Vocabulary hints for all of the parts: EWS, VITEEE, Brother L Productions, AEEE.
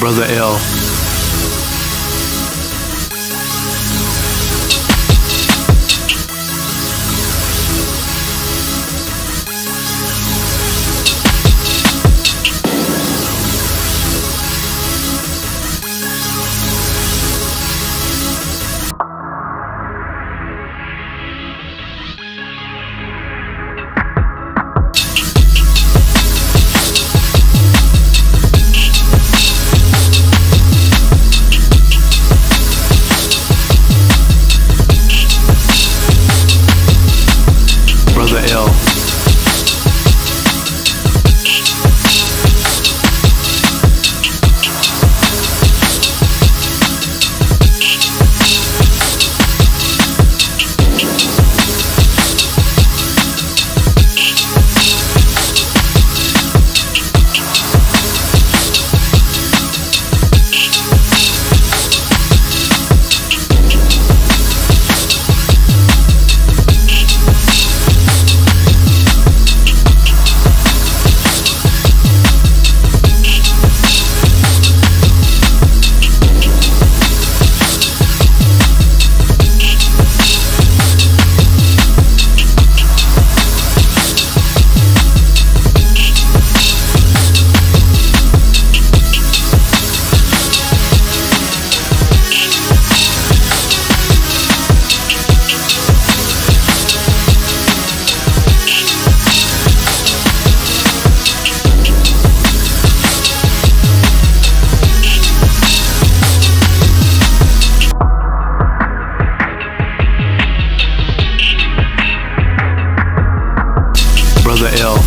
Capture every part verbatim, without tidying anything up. Brother L. Brother L.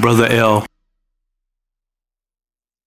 Brother L. Brother L.